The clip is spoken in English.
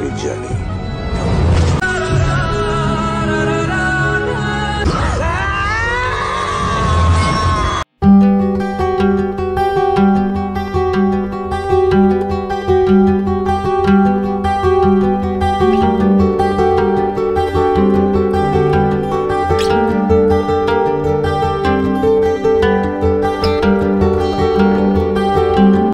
artigiani.